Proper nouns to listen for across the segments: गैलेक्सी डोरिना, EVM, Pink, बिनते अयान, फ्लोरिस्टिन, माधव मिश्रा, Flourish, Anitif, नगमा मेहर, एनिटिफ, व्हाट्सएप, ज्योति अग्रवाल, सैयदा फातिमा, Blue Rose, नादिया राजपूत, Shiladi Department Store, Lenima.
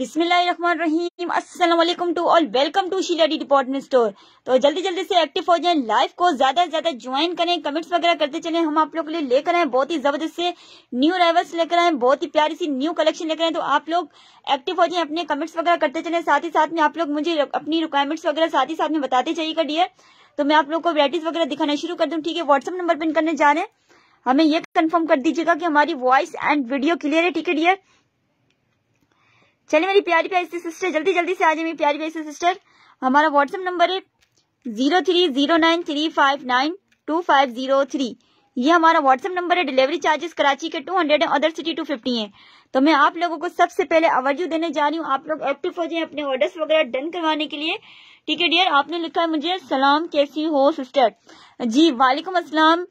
बिस्मिल्लाहिर्रहमानिर्रहीम, अस्सलाम वालेकुम to all, welcome to शिलाडी department store. तो जल्दी जल्दी से एक्टिव हो जाएं, लाइव को ज्यादा से ज्यादा ज्वाइन करें, कमेंट्स वगैरह करते चलें। हम आप लोग के लिए लेकर आए बहुत ही जबरदस्त से न्यू अराइवल्स लेकर आए, बहुत ही प्यारी सी न्यू कलेक्शन लेकर आए। तो आप लोग एक्टिव हो जाएं, अपने कमेंट्स वगैरह करते चलें, साथ ही साथ में आप लोग मुझे अपनी रिक्वायरमेंट्स वगैरह साथ ही साथ में बताते जाइएगा डियर। तो मैं आप लोग को वैराइटीज वगैरह दिखाना शुरू कर दूं, ठीक है। व्हाट्सएप नंबर पिन करने जा रहे हैं, हमें ये कंफर्म कर दीजिएगा कि हमारी वॉइस एंड वीडियो क्लियर है, ठीक है डियर। चलिए मेरी प्यारी प्यारी सी सिस्टर, जल्दी जल्दी से आ जाए मेरी प्यारी प्यारी सी सिस्टर। हमारा व्हाट्सएप नंबर है 0309359253, ये हमारा व्हाट्सएप नंबर है। डिलीवरी चार्जेस कराची के 200 है, अदर सिटी 250 है। तो मैं आप लोगों को सबसे पहले आवर्जू देने जा रही हूँ, आप लोग एक्टिव हो जाए अपने ऑर्डर्स वगैरह डन करवाने के लिए, ठीक है डियर। आपने लिखा है मुझे, सलाम कैसी हो सिस्टर? जी वालेकुम अस्सलाम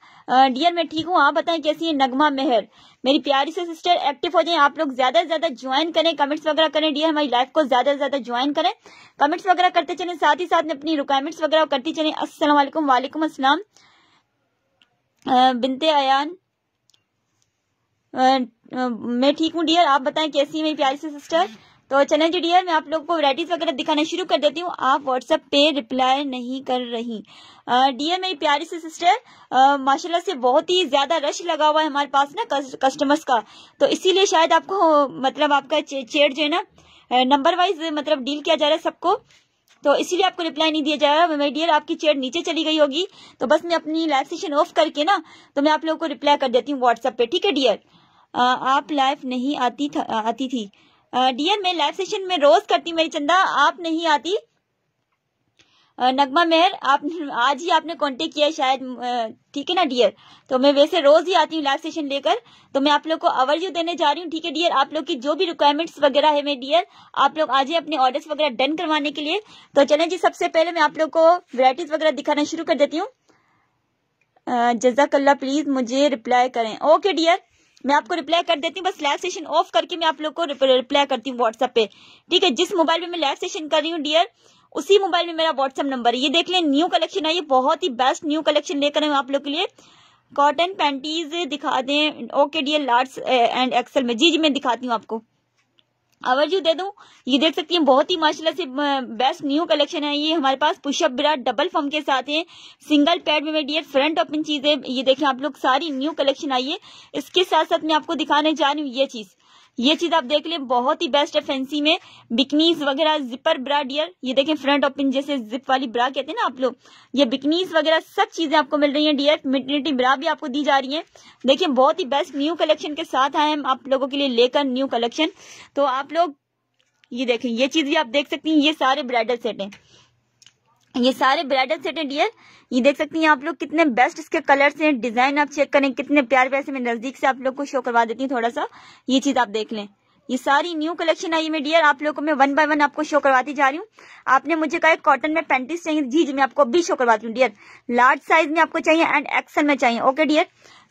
डियर, मैं ठीक हूँ, आप बताएं कैसी है? नगमा मेहर। मेरी प्यारी से सिस्टर एक्टिव हो जाएं, आप लोग ज्यादा से ज्यादा ज्वाइन करें, कमेंट्स वगैरह करें डियर, हमारी लाइफ को ज्यादा से ज्यादा ज्वाइन करें, कमेंट्स वगैरह करते चलें, साथ ही साथ में अपनी रिक्वायरमेंट्स वगैरह करती चलें। अस्सलाम वालेकुम, वालेकुम अस्सलाम बिनते अयान, मैं ठीक हूँ डियर, आप बताएं कैसी है मेरी प्यारी से सिस्टर। तो चलें जी डियर, मैं आप लोगों को वैराइटीज वगैरह दिखाना शुरू कर देती हूँ। आप व्हाट्सएप पे रिप्लाई नहीं कर रही डियर मेरी प्यारी सी सिस्टर, माशाल्लाह से बहुत ही ज्यादा रश लगा हुआ है हमारे पास ना कस्टमर्स का, तो इसीलिए शायद आपको मतलब आपका चेट जो है ना नंबर वाइज मतलब डील किया जा रहा है सबको, तो इसीलिए आपको रिप्लाई नहीं दिया जा रहा है मेरी डियर। आपकी चेट नीचे चली गई होगी, तो बस मैं अपनी लाइव सेशन ऑफ करके ना तो मैं आप लोगों को रिप्लाई कर देती हूँ व्हाट्सएप पे, ठीक है डियर। आप लाइव नहीं आती थी डियर, मैं लाइव सेशन में रोज करती मेरी चंदा, आप नहीं आती। नगमा मेहर, आप आज ही आपने कांटेक्ट किया शायद, ठीक है ना डियर। तो मैं वैसे रोज ही आती हूँ लाइव सेशन लेकर, तो मैं आप लोग को ओवरव्यू देने जा रही हूँ, ठीक है डियर। आप लोग की जो भी रिक्वायरमेंट्स वगैरह है मेरी डियर, आप लोग आज ही अपने ऑर्डर्स वगैरह डन करवाने के लिए। तो चलें जी, सबसे पहले मैं आप लोग को वैराइटीज वगैरह दिखाना शुरू कर देती हूँ। जजाकल्ला, प्लीज मुझे रिप्लाई करें। ओके डियर, मैं आपको रिप्लाई कर देती हूँ, बस लाइव सेशन ऑफ करके मैं आप लोग को रिप्लाई करती हूँ व्हाट्सएप पे, ठीक है। जिस मोबाइल में मैं लाइव सेशन कर रही हूँ डियर, उसी मोबाइल में मेरा व्हाट्सएप नंबर है। ये देख लें, न्यू कलेक्शन है, ये बहुत ही बेस्ट न्यू कलेक्शन लेकर आए आप लोग के लिए। कॉटन पैंटीज दिखा दें। Okay dear, large and XL में, जी जी मैं दिखाती हूँ आपको, आवर्जू दे दूं। ये देख सकती हैं, बहुत ही माशाल्लाह से बेस्ट न्यू कलेक्शन है ये हमारे पास। पुशअप बिरा डबल फॉर्म के साथ है, सिंगल पैड में डियर, फ्रंट ओपन चीज है। ये देखें आप लोग, सारी न्यू कलेक्शन आई है। इसके साथ साथ मैं आपको दिखाने जा रही हूँ ये चीज आप देख ले, बहुत ही बेस्ट है, फैंसी में बिकनीज वगैरह, जिपर ब्रा डियर। ये देखें फ्रंट ओपन, जैसे जिप वाली ब्रा कहते हैं ना आप लोग, ये बिकनीज वगैरह सब चीजें आपको मिल रही हैं डियर। मैटरनिटी ब्रा भी आपको दी जा रही है। देखिए बहुत ही बेस्ट न्यू कलेक्शन के साथ आए हम आप लोगों के लिए लेकर न्यू कलेक्शन। तो आप लोग ये देखें, ये चीज भी आप देख सकती हैं। ये सारे ब्राइडल सेट हैं डियर। ये देख सकती हैं आप लोग, कितने बेस्ट इसके कलर्स हैं, डिजाइन आप चेक करें कितने प्यारे प्यारे। मैं नजदीक से आप लोग को शो करवा देती हूँ थोड़ा सा, ये चीज आप देख लें। ये सारी न्यू कलेक्शन आई है डियर, आप लोगों को मैं वन बाय वन आपको शो करवाती जा रही हूँ। आपने मुझे कहा कॉटन में पैंटीज चाहिए, जी मैं आपको भी शो करवाती हूँ डियर। लार्ज साइज में आपको चाहिए एंड एक्सल में चाहिए। ओके डियर,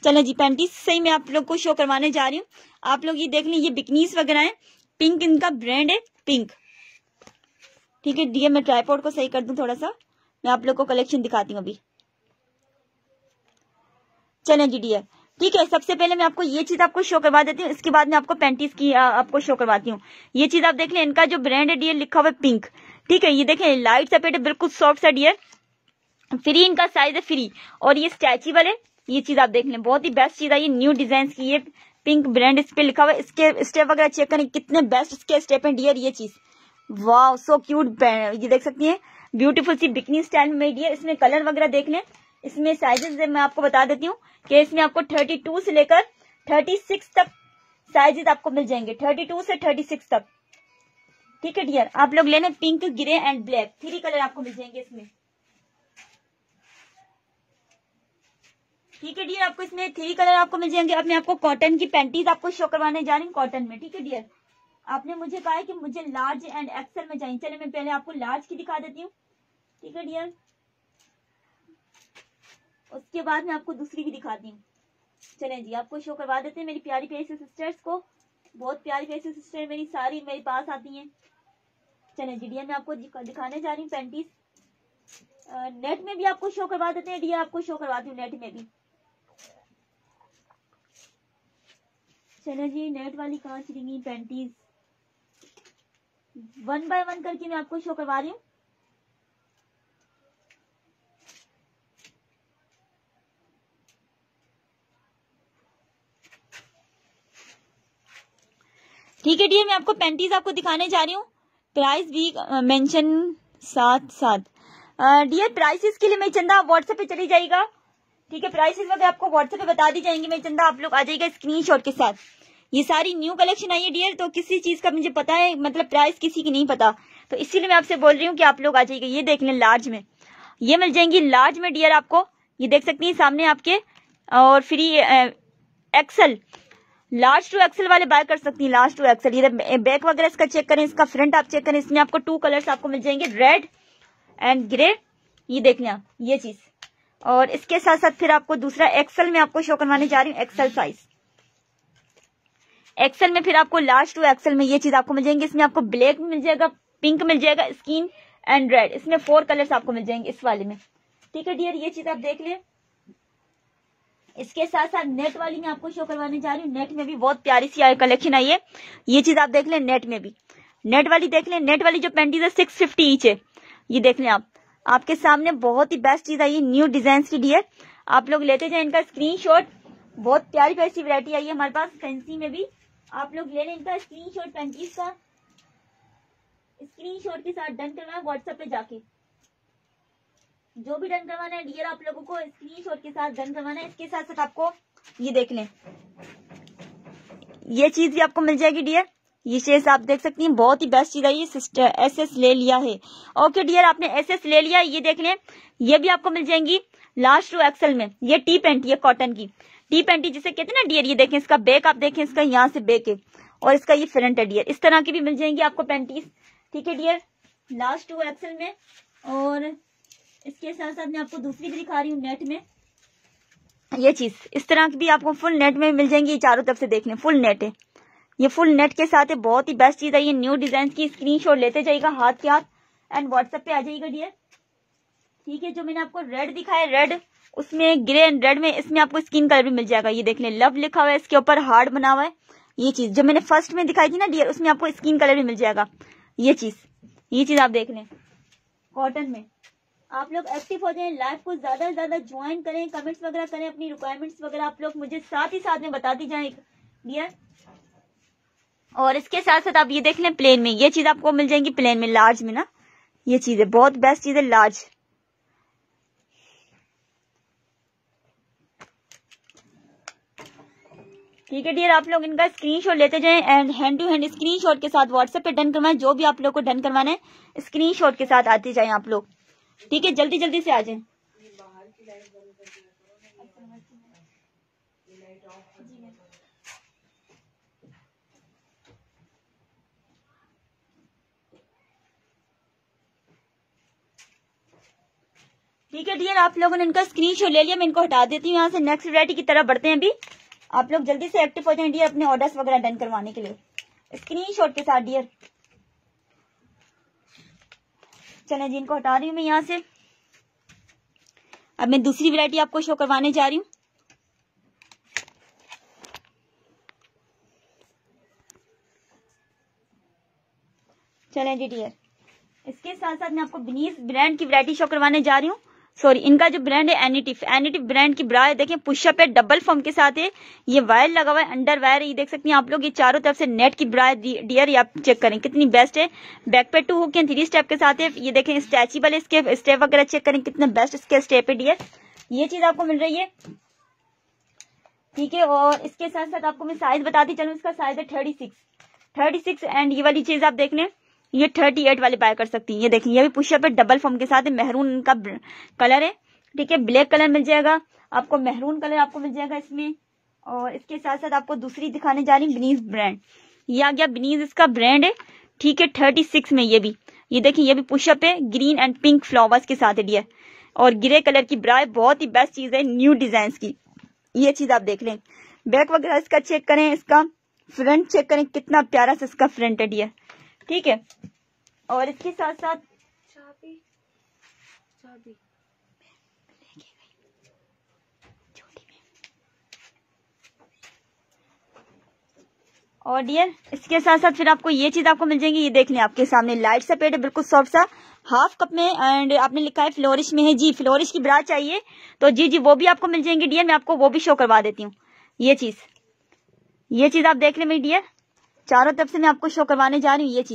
चले जी पैंटीज से ही मैं आप लोग को शो करवाने जा रही हूँ। आप लोग ये देख लें, ये बिकनीज वगैरह है। पिंक इनका ब्रांड है, पिंक, ठीक है डियर। मैं ट्राइपॉड को सही कर दूं थोड़ा सा, मैं आप लोग को कलेक्शन दिखाती हूँ अभी। चलें जी डियर, ठीक है। सबसे पहले मैं आपको ये चीज आपको शो करवा देती हूँ, इसके बाद मैं आपको पैंटीज की आपको शो करवाती हूँ। ये चीज आप देख लें, इनका जो ब्रांड है डियर लिखा हुआ है पिंक, ठीक है। ये देखें लाइट सपेट है, बिल्कुल सॉफ्ट सा डियर, फ्री इनका साइज है फ्री, और ये स्ट्रेचेबल है। ये चीज आप देख लें, बहुत ही बेस्ट चीज है ये, न्यू डिजाइन की है, पिंक ब्रांड इस पे लिखा हुआ है। इसके स्टेप वगैरह चेक करें, कितने बेस्ट इसके स्टेप है डियर। ये चीज वाह, सो क्यूट, ये देख सकती हैं, ब्यूटीफुल सी बिकनी स्टाइल में डियर। इसमें कलर वगैरह देख लें, इसमें साइजेस मैं आपको बता देती हूँ कि इसमें आपको 32 से लेकर 36 तक साइजेस आपको मिल जाएंगे, 32 से 36 तक, ठीक है डियर। आप लोग लेने pink, grey and black, 3 colour आपको मिल जाएंगे इसमें, ठीक है डियर। आपको इसमें 3 कलर आपको मिल जाएंगे। अब मैं आपको कॉटन की पैंटीज आपको शो करवाने जा रही हूँ, कॉटन में, ठीक है डियर। आपने मुझे कहा है कि मुझे लार्ज एंड एक्सेल में चाहिए। चले मैं पहले आपको लार्ज की दिखा देती हूँ, ठीक है डियर, उसके बाद मैं आपको दूसरी भी दिखाती हूँ। चलें जी, आपको शो करवा देते हैं मेरी प्यारी प्यारी से सिस्टर्स को, बहुत प्यारी प्यारी से सिस्टर मेरी सारी मेरे पास आती हैं। चलें जी डियर, मैं आपको दिखाने जा रही हूँ पैंटीज। नेट में भी आपको शो करवा देते हैं डियर, आपको शो करवाती हूँ नेट में भी। चले जी, नेट वाली कहाँ चली गई पैंटीज, वन बाय वन करके मैं आपको शो करवा रही हूँ। ठीक है डियर, मैं आपको पैंटीज आपको दिखाने जा रही हूँ। प्राइस भी मेंशन साथ साथ। डियर प्राइसेस के लिए मैं चंदा आप व्हाट्सएप पे चली जाएगा, ठीक है। प्राइसेस में आपको व्हाट्सएप पे बता दी जाएंगी, मैं चंदा आप लोग आ जाएगा स्क्रीनशॉट के साथ। ये सारी न्यू कलेक्शन आई है डियर, तो किसी चीज का मुझे पता है, मतलब प्राइस किसी की नहीं पता, तो इसीलिए मैं आपसे बोल रही हूँ कि आप लोग आ जाइएगा। ये देख लें लार्ज में, ये मिल जाएंगी लार्ज में डियर आपको, ये देख सकती हैं सामने आपके। और फिर एक्सल, लार्ज टू एक्सल वाले बाय कर सकती हैं, लार्ज टू एक्सल। ये बैक वगैरह इसका चेक करें, इसका फ्रंट आप चेक करें। इसमें आपको टू कलर्स आपको मिल जाएंगे, रेड एंड ग्रे, ये देख लें आप ये चीज। और इसके साथ साथ फिर आपको दूसरा एक्सल में आपको शो करवाने जा रही हूँ, एक्सल साइज। एक्सल में फिर आपको लार्ज टू एक्सल में ये चीज आपको मिल जाएंगी। इसमें आपको ब्लैक मिल जाएगा, पिंक मिल जाएगा, स्किन एंड रेड, इसमें 4 कलर्स आपको मिल जाएंगे इस वाले में, ठीक है डियर। ये चीज आप देख लें। इसके साथ साथ नेट वाली में आपको शो करवाने जा रही हूँ, नेट में भी बहुत प्यारी सी कलेक्शन आई है। ये चीज आप देख लें, नेट में भी, नेट वाली देख लें। नेट वाली जो पैंटीज है 650 ईच है, ये देख लें आप। आपके सामने बहुत ही बेस्ट चीज आई है न्यू डिजाइन की डियर, आप लोग लेते जाए इनका स्क्रीनशॉट। बहुत प्यारी प्यारी वैरायटी आई है हमारे पास फैंसी में भी, आप लोग ले लें इनका स्क्रीनशॉट। पैंटीज का स्क्रीनशॉट के साथ डन करवाएं व्हाट्सएप पे जाके, जो भी डन करवाना है डियर आप लोगों को स्क्रीनशॉट के साथ डन करवाना है। इसके साथ साथ आपको ये देख लें, ये चीज भी आपको मिल जाएगी डियर। ये चीज आप देख सकती हैं, बहुत ही बेस्ट चीज आई है। सिस्टर एसएस ले लिया है, ओके डियर आपने एसएस ले लिया। ये देख लें, ये भी आपको मिल जाएंगी लार्ज टू एक्सल में। ये टी पैंटी है, कॉटन की टी पैंटी जिसे कहते हैं ना डियर। ये देखें इसका बैक आप देखें, इसका यहाँ से बैक है और इसका ये फ्रंट है डियर। इस तरह की भी मिल जाएंगी आपको पैंटीज, ठीक है डियर, लार्ज टू एक्सल में। और इसके साथ साथ मैं आपको दूसरी भी दिखा रही हूँ नेट में, ये चीज इस तरह की भी आपको फुल नेट में मिल जाएंगी। चारों तरफ से देखने फुल नेट है, ये फुल नेट के साथ है। बहुत ही बेस्ट चीज है ये न्यू डिजाइन की, स्क्रीनशॉट लेते जाइएगा हाथ के हाथ एंड व्हाट्सएप पे आ जाइएगा डियर, ठीक है। जो मैंने आपको रेड दिखाया, रेड उसमें ग्रे एंड रेड में, इसमें आपको स्किन कलर भी मिल जाएगा। ये देख लें, लव लिखा हुआ है इसके ऊपर, हार्ड बना हुआ है। ये चीज जो मैंने फर्स्ट में दिखाई थी ना डियर, उसमें आपको स्किन कलर भी मिल जाएगा। ये चीज आप देख लें कॉटन में। आप लोग एक्टिव हो जाएं, लाइव को ज्यादा से ज्यादा ज्वाइन करें, कमेंट्स वगैरह करें, अपनी रिक्वायरमेंट्स वगैरह आप लोग मुझे साथ ही साथ में बताती जाएं डियर। और इसके साथ साथ आप ये देख लें प्लेन में, ये चीज आपको मिल जाएंगी प्लेन में लार्ज में ना। ये चीज है बहुत बेस्ट चीज है लार्ज, ठीक है डियर। आप लोग इनका स्क्रीनशॉट लेते जाएं and hand to hand screenshot के साथ व्हाट्सएप पे डन करवाएं। जो भी आप लोग को डन करवाना है स्क्रीनशॉट के साथ आते जाएं आप लोग, ठीक है। जल्दी जल्दी से आ जाए। ठीक है डियर, आप लोगों ने इनका स्क्रीनशॉट ले लिया, मैं इनको हटा देती हूँ यहाँ से। नेक्स्ट वैरायटी की तरफ बढ़ते हैं। अभी आप लोग जल्दी से एक्टिव हो जाए डियर अपने ऑर्डर्स वगैरह डन करवाने के लिए स्क्रीनशॉट के साथ डियर। चलें जी, इनको हटा रही हूँ मैं यहाँ से। अब मैं दूसरी वैरायटी आपको शो करवाने जा रही हूँ। चलें जी डियर, इसके साथ साथ मैं आपको बेनिस ब्रांड की वैरायटी शो करवाने जा रही हूँ। सॉरी, इनका जो ब्रांड है एनिटिफ, एनिटिफ ब्रांड की ब्रा है। देखें पुशअप है, डबल फॉर्म के साथ है, ये वायर लगा हुआ है, अंडर वायर है। ये देख सकती हैं आप लोग, ये चारों तरफ से नेट की ब्रा है डियर। ये आप चेक करें कितनी बेस्ट है। बैक पे 2 हुक एंड 3 स्टेप के साथ है। ये देखें स्ट्रेचेबल है, इसके स्टेप वगैरह चेक करें कितना बेस्ट इसके स्टेप है डियर। ये चीज आपको मिल रही है, ठीक है। और इसके साथ साथ आपको मैं साइज बताती चलूँ, इसका साइज है 36 एंड ये वाली चीज आप देख लें, ये 38 वाले बाय कर सकती हैं। ये देखिए, ये भी पुशअप है, डबल फॉर्म के साथ है, मेहरून इनका कलर है, ठीक है। ब्लैक कलर मिल जाएगा आपको, मेहरून कलर आपको मिल जाएगा इसमें। और इसके साथ साथ आपको दूसरी दिखाने जा रही हूँ बेनिस ब्रांड, ये आ गया बेनिस इसका ब्रांड है, ठीक है। 36 में ये भी, ये देखिए ये भी पुशअप है, ग्रीन एंड पिंक फ्लावर्स के साथ है डियर। और ग्रे कलर की ब्रा है, बहुत ही बेस्ट चीज है न्यू डिजाइन की। ये चीज आप देख लें, बैक वगैरह इसका चेक करें, इसका फ्रंट चेक करें कितना प्यारा सा इसका फ्रंट है डियर, ठीक है। और इसके साथ साथ और डियर इसके साथ साथ फिर आपको ये चीज आपको मिल जाएगी, ये देख लें आपके सामने लाइट सा पेड़ है बिल्कुल सॉफ्ट सा हाफ कप में, एंड आपने लिखा है फ्लोरिश में है जी, फ्लोरिश की ब्रा चाहिए तो जी जी वो भी आपको मिल जाएंगे डियर, मैं आपको वो भी शो करवा देती हूँ। ये चीज आप देख लें मेरी डियर, चारों तरफ से मैं आपको शो करवाने जा रही हूँ।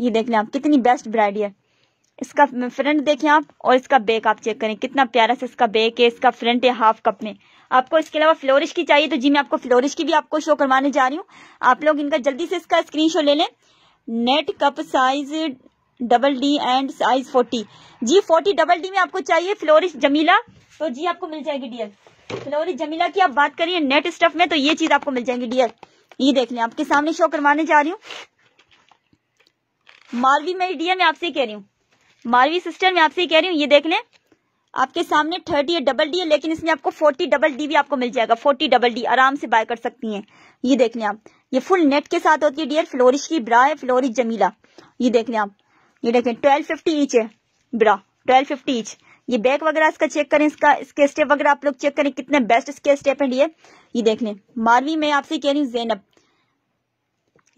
ये देख लें आप कितनी बेस्ट ब्रा डियर, इसका फ्रंट देखें आप और इसका बैक आप चेक करें कितना प्यारा सा इसका बैक है, इसका फ्रंट है हाफ कप में। आपको इसके अलावा फ्लोरिश की चाहिए तो जी मैं आपको फ्लोरिश की भी आपको शो करवाने जा रही हूँ। आप लोग इनका जल्दी से इसका स्क्रीनशॉट ले लें। Net cup size DD and size 40 जी 40 DD में आपको चाहिए फ्लोरिश जमीला तो जी आपको मिल जाएगी डियर। फ्लोरिश जमीला की आप बात करिए नेट स्टफ में तो ये चीज आपको मिल जाएगी डियर, ये देख लें आपके सामने शो करवाने जा रही हूँ। मालवी में डियर मैं आपसे कह रही हूँ, मालवी सिस्टर मैं आपसे कह रही हूँ, ये देख लें आपके सामने 30 है DD है लेकिन इसमें आपको 40 DD भी आपको मिल जाएगा। 40 DD आराम से बाय कर सकती हैं। ये देख लें आप ये फुल नेट के साथ होती है डियर, फ्लोरिश की ब्रा है फ्लोरिश जमीला, ये देख लें आप, ये देखें 1250 ईच है ब्रा 1250 ईच। ये बैक वगैरह इसका चेक करें, इसका इसके स्टेप वगैरह आप लोग चेक करें कितने बेस्ट इसके स्टेप है डियर, ये देख लें। मालवी में आपसे कह रही हूँ जैनब,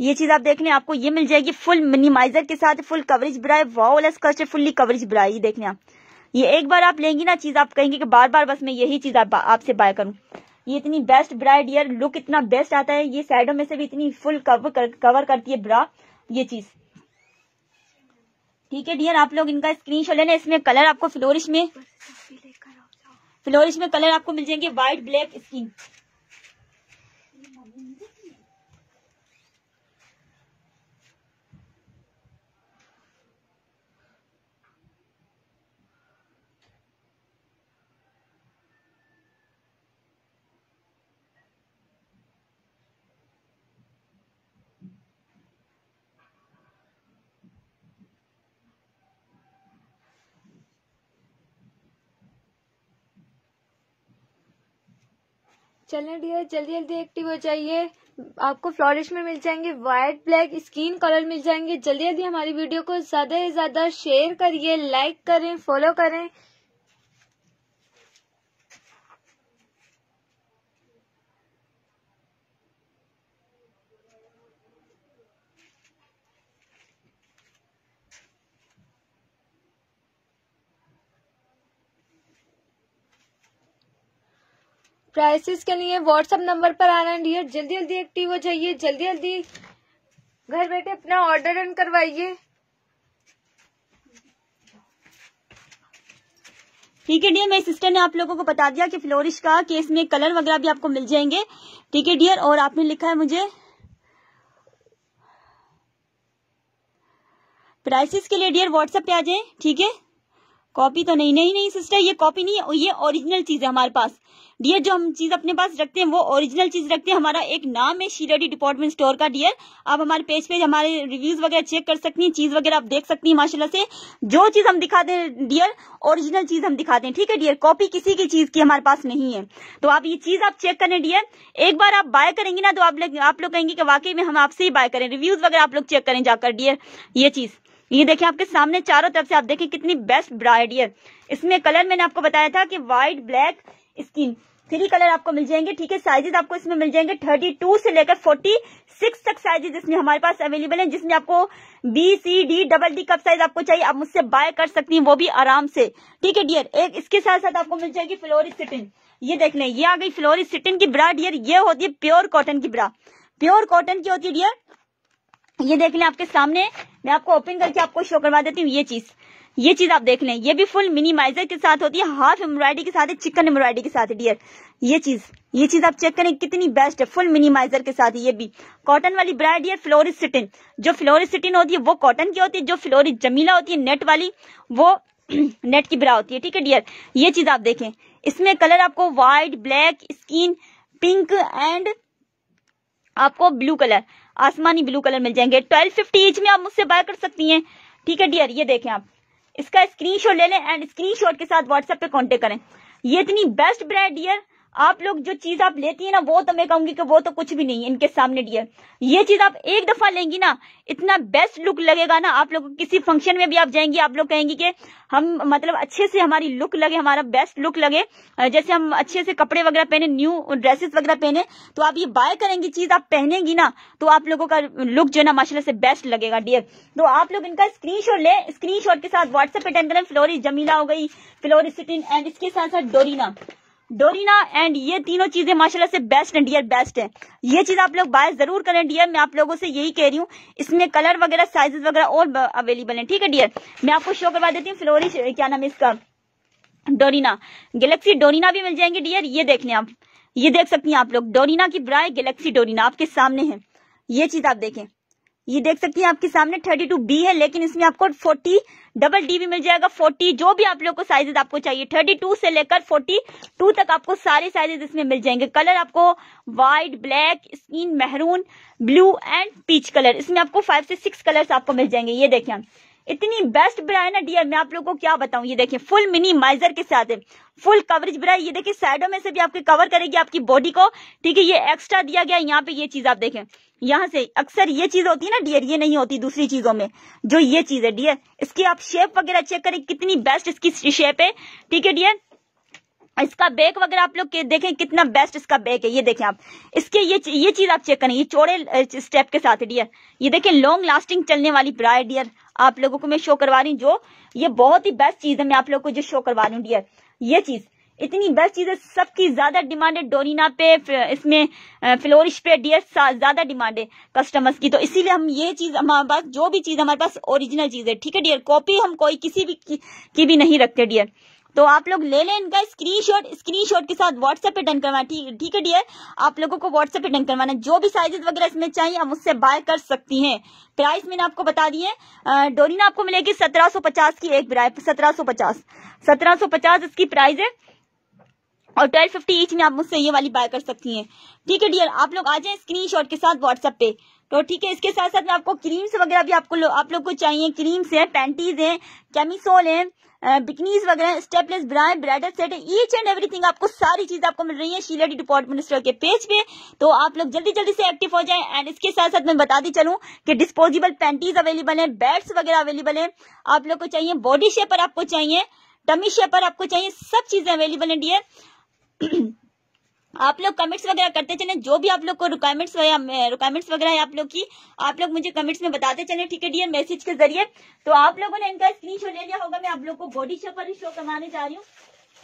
ये चीज आप देख लें आपको ये मिल जाएगी फुल मिनिमाइजर के साथ, फुल कवरेज ब्रा है, वॉलेस कस्ट है, फुल्ली कवरेज ब्रा है, ये देख लें आप। ये एक बार आप लेंगी ना चीज आप कहेंगे कि बार बार बस मैं यही चीज आपसे बाय करूं। ये इतनी बेस्ट ब्रा है डियर, लुक इतना बेस्ट आता है, ये साइडों में से भी इतनी फुल कवर करती है ब्रा ये चीज। ठीक है डियर आप लोग इनका स्क्रीनशॉट लेना। इसमें कलर आपको फ्लोरिश में कलर आपको मिल जाएंगे व्हाइट ब्लैक स्किन। चलें डियर जल्दी जल्दी एक्टिव हो जाइए, आपको फ्लोरिश में मिल जाएंगे व्हाइट ब्लैक स्किन कलर मिल जाएंगे। जल्दी जल्दी हमारी वीडियो को ज्यादा से ज्यादा शेयर करिए, लाइक करें, फॉलो करें। प्राइसेस के लिए व्हाट्सएप नंबर पर आना है डियर, जल्दी जल्दी एक्टिव हो जाइए, जल्दी जल्दी घर बैठे अपना ऑर्डर रन करवाइए। ठीक है डियर मेरी सिस्टर ने आप लोगों को बता दिया कि फ्लोरिश का केस में कलर वगैरह भी आपको मिल जाएंगे। ठीक है डियर और आपने लिखा है मुझे प्राइसेस के लिए डियर व्हाट्सएप पे आ जाए। ठीक है कॉपी तो नहीं सिस्टर ये कॉपी नहीं है, ये ओरिजिनल चीज है हमारे पास डियर, जो हम चीज अपने पास रखते हैं वो ओरिजिनल चीज रखते हैं। हमारा एक नाम है शिलाडी डिपार्टमेंट स्टोर का डियर, आप हमारे पेज पे हमारे रिव्यूज वगैरह चेक कर सकती हैं, चीज वगैरह आप देख सकती हैं। माशाल्लाह से जो चीज हम दिखाते हैं डियर ओरिजिनल चीज हम दिखाते हैं। ठीक है डियर कॉपी किसी की चीज की हमारे पास नहीं है, तो आप ये चीज आप चेक करें डियर। एक बार आप बाय करेंगे ना तो आप लोग कहेंगे कि वाकई में हम आपसे ही बाय करें। रिव्यूज वगैरह आप लोग चेक करें जाकर डियर। ये चीज ये देखें आपके सामने चारों तरफ से आप देखें कितनी बेस्ट ब्रा है डियर। इसमें कलर मैंने आपको बताया था कि व्हाइट ब्लैक स्किन 3 कलर आपको मिल जाएंगे। ठीक है साइजेस आपको इसमें मिल जाएंगे 32 से लेकर 46 तक साइजेस इसमें हमारे पास अवेलेबल हैं, जिसमें आपको BCD DD कप साइज आपको चाहिए आप मुझसे बाय कर सकती हैं वो भी आराम से। ठीक है डियर एक इसके साथ साथ आपको मिल जाएगी फ्लोरिस्टिन, ये देख लें ये आ गई फ्लोरिस्टिन की ब्रा डियर। ये होती है प्योर कॉटन की ब्रा, प्योर कॉटन की होती है डियर। ये देख लें आपके सामने मैं आपको ओपन करके आपको शो करवा देती हूँ। ये चीज आप देख लें ये भी फुल मिनिमाइजर के साथ होती है, हाफ एम्ब्रॉयडरी के साथ है, चिकन एम्ब्रॉयडरी के साथ है डियर। ये चीज आप चेक करें कितनी बेस्ट है, फुल मिनिमाइजर के साथ है। ये भी कॉटन वाली ब्रा डियर फ्लोरिस्टिन, जो फ्लोरिस्टिन होती है वो कॉटन की होती है, जो फ्लोरिश जमीला होती है नेट वाली वो नेट की ब्रा होती है। ठीक है डियर ये चीज आप देखें। इसमें कलर आपको white black skin pink and आपको ब्लू कलर आसमानी ब्लू कलर मिल जाएंगे। 1250 ईच में आप मुझसे बाय कर सकती हैं। ठीक है डियर ये देखें आप इसका स्क्रीनशॉट ले लें एंड स्क्रीनशॉट के साथ व्हाट्सएप पे कांटेक्ट करें। ये इतनी बेस्ट ब्रा है डियर आप लोग जो चीज आप लेती है ना वो तो मैं कहूंगी कि वो तो कुछ भी नहीं है इनके सामने डियर। ये चीज आप एक दफा लेंगी ना, इतना बेस्ट लुक लगेगा ना, आप लोग किसी फंक्शन में भी आप जाएंगी, आप लोग कहेंगी कि हम मतलब अच्छे से हमारी लुक लगे, हमारा बेस्ट लुक लगे, जैसे हम अच्छे से कपड़े वगैरह पहने, न्यू ड्रेसेस वगैरह पहने, तो आप ये बाय करेंगी, चीज आप पहनेंगी ना तो आप लोगों का लुक जो है ना माशाल्लाह से बेस्ट लगेगा डियर। तो आप लोग इनका स्क्रीनशॉट लें, स्क्रीनशॉट के साथ व्हाट्सएप पे अटेंड करें। फ्लोरिश जमीला हो गई, फ्लोरिस्टिन एंड इसके साथ साथ डोरिना, डोरिना एंड ये तीनों चीजें माशाल्लाह से बेस्ट है डियर, बेस्ट है। ये चीज आप लोग बाय जरूर करें डियर, मैं आप लोगों से यही कह रही हूँ। इसमें कलर वगैरह साइजेस वगैरह और अवेलेबल हैं, ठीक है डियर। मैं आपको शो करवा देती हूँ, फ्लोरिश क्या नाम है इसका, डोरिना, गैलेक्सी डोरिना भी मिल जाएंगे डियर। ये देख लें आप, ये देख सकती हैं आप लोग, डोरिना की ब्राय गैलेक्सी डोरिना आपके सामने है। ये चीज आप देखें, ये देख सकती हैं आपके सामने 32B है, लेकिन इसमें आपको 40DD भी मिल जाएगा, 40 जो भी आप लोग को साइजेस आपको चाहिए, 32 से लेकर 42 तक आपको सारे साइजेस इसमें मिल जाएंगे। कलर आपको white, black, skin, maroon, blue and peach colour, इसमें आपको 5 से 6 कलर्स आपको मिल जाएंगे। ये देखें, इतनी बेस्ट ब्रा है ना डियर, मैं आप लोगों को क्या बताऊं। ये देखिए फुल मिनिमाइजर के साथ है, फुल कवरेज ब्रा है। ये देखिए साइडों में से भी आपके कवर करेगी आपकी बॉडी को, ठीक है। ये एक्स्ट्रा दिया गया है यहाँ पे, ये चीज आप देखें यहाँ से, अक्सर ये चीज होती है ना डियर, ये नहीं होती दूसरी चीजों में जो ये चीज है डियर। इसकी आप शेप वगैरह चेक करें, कितनी बेस्ट इसकी शेप है, ठीक है डियर। इसका बैक वगैरह आप लोग देखें कितना बेस्ट इसका बैक है, ये देखें आप इसके, ये चीज आप चेक करें, ये चौड़े स्टेप के साथ है डियर। ये देखें लॉन्ग लास्टिंग चलने वाली ब्रा है डियर, आप लोगों को मैं शो करवा रही हूँ, जो ये बहुत ही बेस्ट चीज है, मैं आप लोगों को जो शो करवा रही हूँ डियर। ये चीज इतनी बेस्ट चीज है, सबकी ज्यादा डिमांड है डोरिना पे, इसमें फ्लोरिश पे डियर ज्यादा डिमांड है कस्टमर्स की, तो इसीलिए हम ये चीज हमारे पास, जो भी चीज हमारे पास ओरिजिनल चीज है, ठीक है डियर। कॉपी हम कोई किसी भी की भी नहीं रखते डियर, तो आप लोग ले लें इनका स्क्रीनशॉट, स्क्रीनशॉट के साथ व्हाट्सएप पे डन करवाना, ठीक है डियर। आप लोगों को व्हाट्सएप पे डन करवाना, जो भी साइजेस वगैरह इसमें चाहिए आप उससे बाय कर सकती हैं। प्राइस मैंने आपको बता दी है, डोरिना आपको मिलेगी 1750 की एक ब्राय, 1750 इसकी प्राइस है, और 1250 ईच में आप मुझसे ये वाली बाय कर सकती हैं, ठीक है डियर। आप लोग आ जाए स्क्रीनशॉट के साथ व्हाट्सएप पे, तो ठीक है। इसके साथ साथ में आपको क्रीम्स वगैरह भी आपको आप लोग को चाहिए, क्रीम्स हैं, पैंटीज हैं, कैमिसोल हैं, बिकनीज वगैरह, स्टेपलेस ब्राय, ब्राइडल सेट है, ईच एंड एवरीथिंग आपको सारी चीज आपको मिल रही है शिलाडी डिपार्टमेंट स्टोर के पेज पे, तो आप लोग जल्दी जल्दी से एक्टिव हो जाएं। एंड इसके साथ साथ मैं बताती चलूं कि डिस्पोजेबल पैंटीज अवेलेबल है, बेल्ट वगैरह अवेलेबल है, आप लोग को चाहिए बॉडी शेपर आपको चाहिए, टमी शेपर आपको चाहिए, सब चीजें अवेलेबल है डियर। आप लोग कमेंट्स वगैरह करते चलें, जो भी आप लोग को रिक्वायरमेंट्स वगैरह है आप लोग की, आप लोग मुझे कमेंट्स में बताते चलें, ठीक है डियर, मैसेज के जरिए। तो आप लोगों ने इनका स्क्रीनशॉट ले लिया होगा, मैं आप लोग को बॉडी शेपर शो करवाने जा रही हूँ।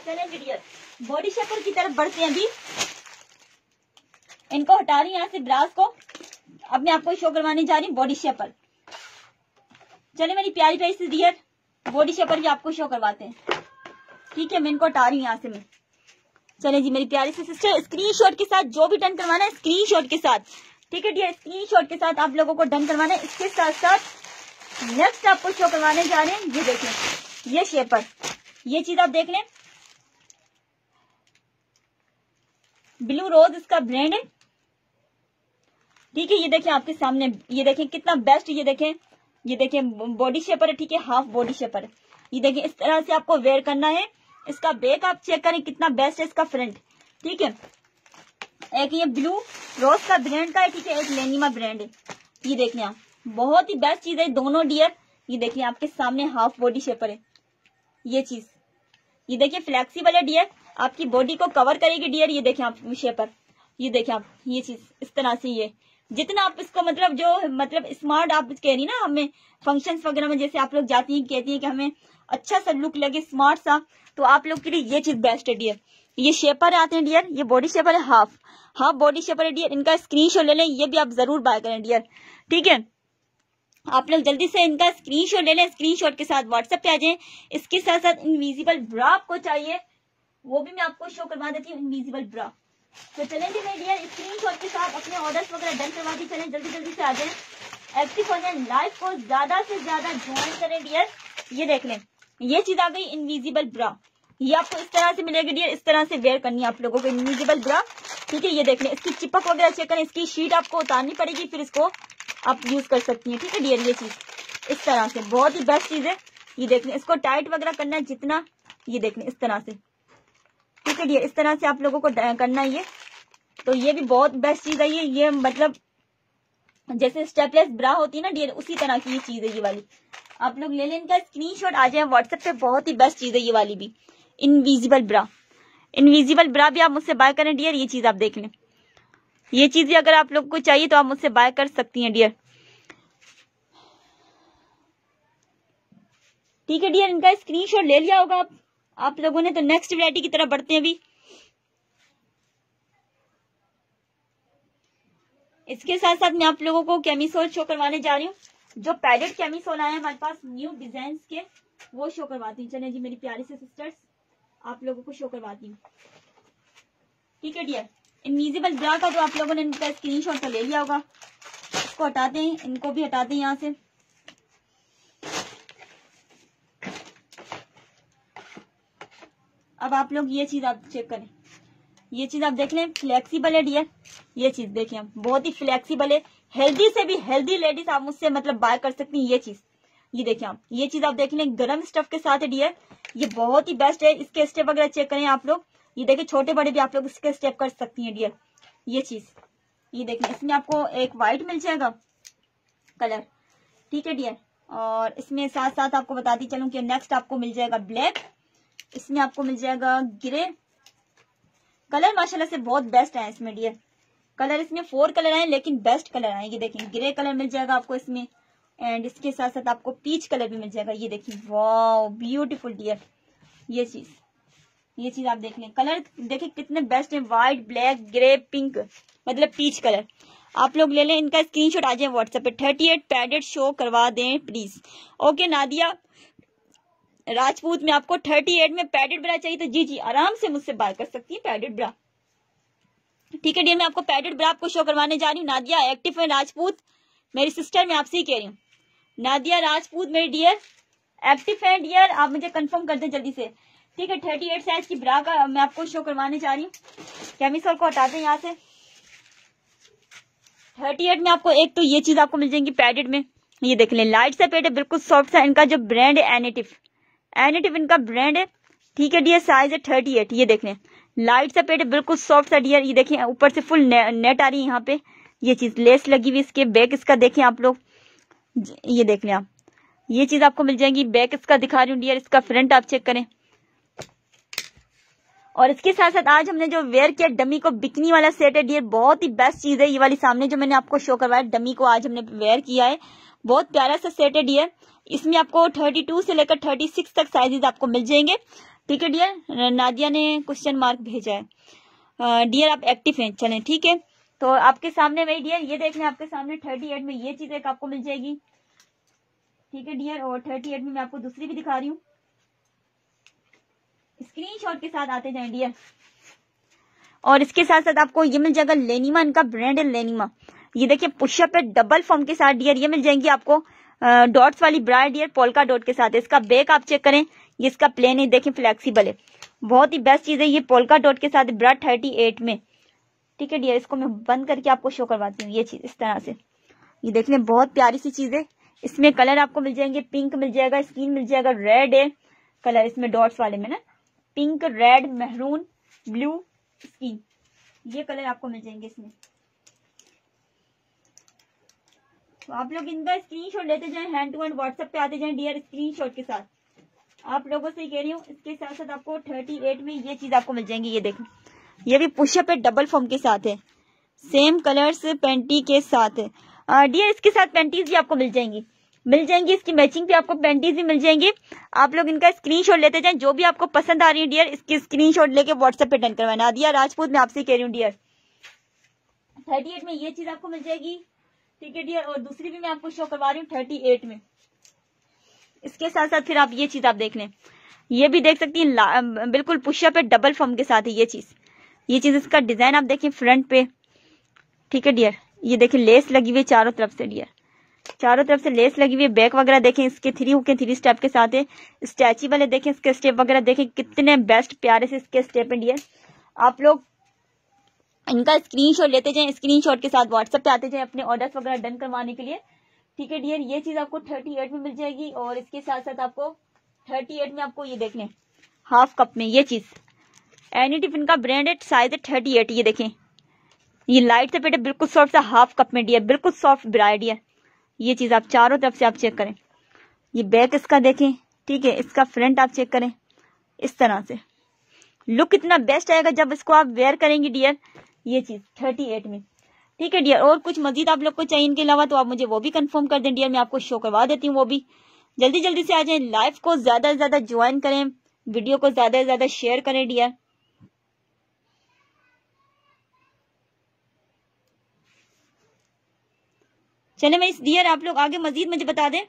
चलें डियर बॉडी शेपर की तरफ बढ़ते हैं, अभी इनको हटा रही हूँ यहाँ से ब्रास को, अब मैं आपको शो करवाने जा रही हूँ बॉडी शेपर। चले मेरी प्यारी प्यारी से डियर बॉडी शेपर भी आपको शो करवाते हैं, ठीक है। मैं इनको हटा रही हूँ यहाँ से मैं। चले जी मेरी प्यारी सी सिस्टर, स्क्रीनशॉट के साथ जो भी डन करवाना है, स्क्रीनशॉट के साथ, ठीक है डियर, स्क्रीनशॉट के साथ आप लोगों को डन करवाना है। इसके साथ साथ नेक्स्ट आपको शो करवाने जा रहे हैं, ये देखें ये शेपर, ये चीज आप देख लें, ब्लू रोज इसका ब्रांड है, ठीक है। ये देखें आपके सामने, ये देखें कितना बेस्ट, ये देखें, ये देखें बॉडी शेपर है, ठीक है, हाफ बॉडी शेपर है। ये देखें इस तरह से आपको वेयर करना है। इसका बैक आप चेक करें कितना बेस्ट है, इसका फ्रंट, ठीक है। एक ये ब्लू रोज का ब्रांड का है, ठीक है, एक लेनिमा ब्रांड है। ये देख लें आप, बहुत ही बेस्ट चीज है दोनों डियर। ये देख लें आपके सामने हाफ बॉडी शेपर है ये चीज। ये देखिए फ्लेक्सीबल है डियर, आपकी बॉडी को कवर करेगी डियर। ये देखें आप शेपर, ये देखें आप ये चीज इस तरह से। ये जितना आप इसको मतलब जो मतलब स्मार्ट आप कह रही ना, हमें फंक्शंस वगैरह में जैसे आप लोग जाती हैं कहती हैं कि हमें अच्छा सा लुक लगे स्मार्ट सा, तो आप लोग के लिए ये चीज बेस्ट है डियर। ये शेपर आते हैं डियर, ये बॉडी शेपर है, हाफ बॉडी शेपर है डियर। इनका स्क्रीनशॉट ले लें, ये भी आप जरूर बाय करें डियर, ठीक है। आप लोग जल्दी से इनका स्क्रीनशॉट ले लें, स्क्रीनशॉट के साथ व्हाट्सएप पे आ जाए। इसके साथ साथ इनविजिबल ब्रा आपको चाहिए, वो भी मैं आपको शो करवा देती हूँ, इनविजिबल ब्रा। तो चलेंगे मेरे डियर स्क्रीनशॉट के साथ अपने ऑर्डर्स वगैरह डन करवा के चलें, जल्दी जल्दी से आ जाए, एक्टिव हो जाए, लाइव को ज्यादा से ज्यादा ज्वाइन करें डियर। ये देख लें, ये चीज आ गई इनविजिबल ब्रा, ये आपको इस तरह से मिलेगी डियर, इस तरह से वेयर करनी है आप लोगों को इनविजिबल ब्रा, ठीक है। ये देख लें इसकी चिपक वगैरह चेक करें, इसकी शीट आपको उतारनी पड़ेगी फिर इसको आप यूज कर सकती हैं, ठीक है डियर। ये चीज इस तरह से बहुत ही बेस्ट चीज है। ये देख लें इसको टाइट वगैरह करना जितना, ये देख लें इस तरह से, ठीक है, इस तरह से आप लोगों को करना है ये। तो ये भी बहुत बेस्ट चीज है ये मतलब जैसे स्टेपलेस ब्रा होती है ना डियर, उसी तरह की ये चीज है ये वाली। आप लोग ले लें, इनका स्क्रीनशॉट आ जाए व्हाट्सएप पे, बहुत ही बेस्ट चीज है ये वाली भी। इनविजिबल ब्रा भी आप मुझसे बाय करें डियर, ये चीज आप देख लें। ये चीज अगर आप लोग को चाहिए तो आप मुझसे बाय कर सकती हैं डियर, ठीक है डियर। इनका स्क्रीनशॉट ले लिया होगा आप लोगों ने, तो नेक्स्ट वैरायटी की तरफ बढ़ते हैं। अभी इसके साथ साथ मैं आप लोगों को कैमिसोल शो करवाने जा रही हूँ। जो पैलेट कैमिसोल आए हैं हमारे पास न्यू डिजाइन के, वो शो करवाती हूँ। चले जी मेरी प्यारी से सिस्टर्स, आप लोगों को शो करवाती हूँ, ठीक है डियर। इनविजिबल ब्रा का जो आप लोगों ने इनका स्क्रीनशॉट तो ले लिया होगा, इसको हटाते हैं, इनको भी हटाते हैं यहाँ से। अब आप लोग ये चीज आप चेक करें, ये चीज आप देख लें, फ्लेक्सीबल है डियर। ये चीज देखिए हम, बहुत ही फ्लेक्सीबल है, हेल्दी से भी हेल्दी लेडीज आप मुझसे मतलब बाय कर सकती हैं ये चीज। ये देखिए आप, ये चीज आप देख लें, गर्म स्टफ के साथ है डियर, ये बहुत ही बेस्ट है। इसके स्टेप वगैरह चेक करें आप लोग, ये देखिए छोटे बड़े भी आप लोग इसके स्टेप कर सकती हैं डियर। ये चीज ये देखिए, इसमें आपको एक व्हाइट मिल जाएगा कलर, ठीक है डियर। और इसमें साथ साथ आपको बताती चलूं कि नेक्स्ट आपको मिल जाएगा ब्लैक, इसमें आपको मिल जाएगा ग्रे। कलर माशाल्लाह से बहुत बेस्ट है इसमें डियर, कलर इसमें 4 कलर आए लेकिन बेस्ट कलर आए। ये देखिए ग्रे कलर मिल जाएगा आपको इसमें, एंड इसके साथ साथ आपको पीच कलर भी मिल जाएगा। ये देखिए वाओ ब्यूटीफुल डियर, ये चीज आप देख लें। कलर देखिए कितने बेस्ट है, व्हाइट, ब्लैक, ग्रे, पिंक, मतलब पीच कलर। आप लोग ले लें, इनका स्क्रीनशॉट आ जाए व्हाट्सएप पे। 38 पैडेड शो करवा दें प्लीज। ओके नादिया राजपूत में आपको 38 में पैडेड ब्रा चाहिए तो जी आराम से मुझसे बात कर सकती है, पैडेड ब्रा, ठीक है डियर। मैं आपको पैडेड ब्रा आपको शो करवाने जा रही हूँ। नादिया एक्टिव है राजपूत मेरी सिस्टर, मैं आपसे ही कह रही हूँ। नादिया राजपूत मेरी डियर एक्टिव है डियर, आप मुझे कंफर्म कर दें जल्दी से, ठीक है। 38 साइज की ब्रा का मैं आपको शो करवाने जा रही हूँ। कैमिसोल को हटाते हैं यहाँ से। 38 में आपको एक तो ये चीज आपको मिल जाएगी पैडेड में, ये देख लें, लाइट सा पेट है, बिल्कुल सॉफ्ट सा। इनका जो ब्रांड है एनिटिव इनका ब्रांड है, ठीक है डियर। साइज है 38, ये देख लें, लाइट सा पेट है, बिल्कुल सॉफ्ट सा डियर। ये देखें ऊपर से फुल नेट आ रही है यहाँ पे, ये चीज लेस लगी हुई इसके। बैक इसका देखें आप लोग, ये देख लें आप, ये चीज आपको मिल जाएगी। बैक इसका दिखा रही हूँ डियर, इसका फ्रंट आप चेक करें। और इसके साथ साथ आज हमने जो वेयर किया डमी को बिकनी वाला सेट है डियर, बहुत ही बेस्ट चीज है ये वाली। सामने जो मैंने आपको शो करवाया डमी को आज हमने वेयर किया है, बहुत प्यारा सा सेट है डियर। इसमें आपको 32 से लेकर 36 तक साइजेस आपको मिल जाएंगे, ठीक है डियर। नादिया ने क्वेश्चन मार्क भेजा है डियर, आप एक्टिव हैं, चलें ठीक है। तो आपके सामने वही डियर, ये देख लें आपके सामने 38 में ये चीज एक आपको मिल जाएगी, ठीक है डियर। और 38 में मैं आपको दूसरी भी दिखा रही हूँ, स्क्रीनशॉट के साथ आते जाएं डियर। और इसके साथ साथ आपको ये मिल जाएगा लेनिमा, इनका ब्रांड है लेनिमा। ये देखिए पुशअप है डबल फॉर्म के साथ डियर, ये मिल जाएंगी आपको डॉट्स वाली ब्रा डियर, पोल्का डॉट के साथ। इसका बैक आप चेक करें, ये इसका प्लेन है, देखें फ्लेक्सीबल है, बहुत ही बेस्ट चीज है ये, पोल्का डॉट के साथ ब्रा 38 में, ठीक है डियर। इसको मैं बंद करके आपको शो करवाती हूँ, ये चीज इस तरह से, ये देख लें, बहुत प्यारी सी चीज है। इसमें कलर आपको मिल जाएंगे, पिंक मिल जाएगा, स्किन मिल जाएगा, रेड है कलर इसमें डॉट्स वाले में ना, pink, red, maroon, blue, skin, ये कलर आपको मिल जाएंगे इसमें। तो आप लोग इनका स्क्रीनशॉट लेते जाएं, हैंड टू हैंड व्हाट्सएप पे आते जाएं डियर, स्क्रीनशॉट के साथ आप लोगों से कह रही हूँ। इसके साथ साथ आपको 38 में ये चीज आपको मिल जाएंगी, ये देखें, ये भी पुशअप है डबल फॉर्म के साथ है, सेम कलर्स पेंटी के साथ है डियर। इसके साथ पेंटीज भी आपको मिल जाएंगी, इसकी मैचिंग भी आपको पेंटीज भी मिल जाएंगी। आप लोग इनका स्क्रीनशॉट लेते जाएं, जो भी आपको पसंद आ रही है डियर, इसकी स्क्रीनशॉट लेके व्हाट्सएप पे डन करवाना। नादिया राजपूत मैं आपसे कह रही हूँ डियर, 38 में ये चीज आपको मिल जाएगी, ठीक है डियर। और दूसरी भी मैं आपको शो करवा रही हूँ 38 में। इसके साथ साथ फिर आप ये चीज आप देख लें, ये भी देख सकती है, बिल्कुल पुशअप है डबल फॉर्म के साथ है ये चीज इसका डिजाइन आप देखें फ्रंट पे, ठीक है डियर। ये देखें लेस लगी हुई चारों तरफ से डियर, चारों तरफ से लेस लगी हुई है। बैक वगैरह देखें, इसके 3 स्टेप के साथ है, स्ट्रेचेबल है, देखें इसके स्टेप वगैरह देखें, कितने बेस्ट प्यारे से इसके स्टेप हैं डियर। आप लोग इनका स्क्रीनशॉट लेते जाएं, स्क्रीनशॉट के साथ व्हाट्सएप पे आते जाएं अपने ऑर्डर्स वगैरह डन करवाने के लिए, ठीक है डियर। ये चीज आपको 38 में मिल जाएगी। और इसके साथ साथ आपको 38 में आपको ये देख लें हाफ कप में ये चीज, एनिटिफ इनका ब्रांड है, साइज है 38। ये देखें, ये लाइट से पेट है, बिल्कुल सॉफ्ट सा हाफ कप में डियर, बिल्कुल सॉफ्ट ब्राइड है। ये चीज़ आप चारों तरफ से आप चेक करें, ये बैक इसका देखें, ठीक है, इसका फ्रंट आप चेक करें। इस तरह से लुक इतना बेस्ट आएगा जब इसको आप वेयर करेंगी डियर। ये चीज़ 38 में, ठीक है डियर। और कुछ मजीद आप लोग को चाहिए इनके अलावा तो आप मुझे वो भी कंफर्म कर दें डियर, मैं आपको शो करवा देती हूँ। वो भी जल्दी जल्दी से आ जाएं, लाइव को ज़्यादा से ज़्यादा ज्वाइन करें, वीडियो को ज़्यादा से ज़्यादा शेयर करें डियर। चले मैं इस डियर आप लोग आगे मजीद मुझे बता दें।